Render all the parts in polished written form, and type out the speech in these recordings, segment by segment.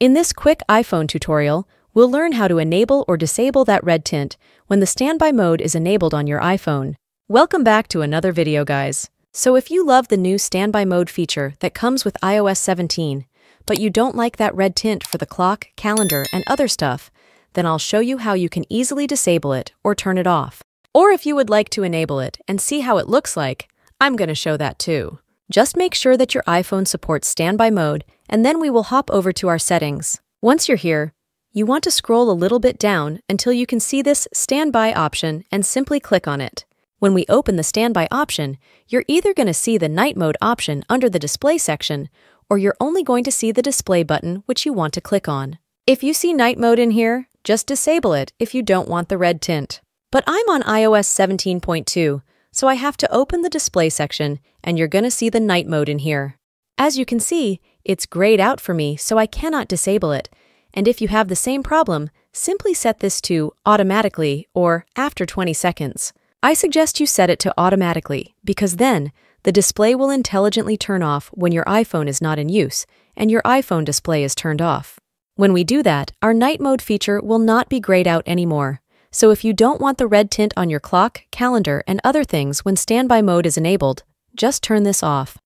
In this quick iPhone tutorial, we'll learn how to enable or disable that red tint when the standby mode is enabled on your iPhone. Welcome back to another video, guys. So if you love the new standby mode feature that comes with iOS 17, but you don't like that red tint for the clock, calendar, and other stuff, then I'll show you how you can easily disable it or turn it off. Or if you would like to enable it and see how it looks like, I'm going to show that too. Just make sure that your iPhone supports standby mode, and then we will hop over to our settings. Once you're here, you want to scroll a little bit down until you can see this standby option and simply click on it. When we open the standby option, you're either going to see the night mode option under the display section, or you're only going to see the display button which you want to click on. If you see night mode in here, just disable it if you don't want the red tint. But I'm on iOS 17.2, so I have to open the display section, and you're going to see the night mode in here. As you can see, it's grayed out for me, so I cannot disable it. And if you have the same problem, simply set this to automatically or after 20 seconds. I suggest you set it to automatically, because then the display will intelligently turn off when your iPhone is not in use and your iPhone display is turned off. When we do that, our night mode feature will not be grayed out anymore. So if you don't want the red tint on your clock, calendar, and other things when standby mode is enabled, just turn this off.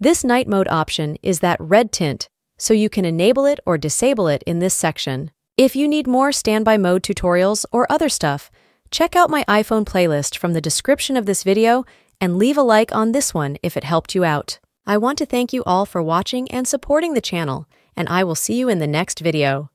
This night mode option is that red tint, so you can enable it or disable it in this section. If you need more standby mode tutorials or other stuff, check out my iPhone playlist from the description of this video and leave a like on this one if it helped you out. I want to thank you all for watching and supporting the channel, and I will see you in the next video.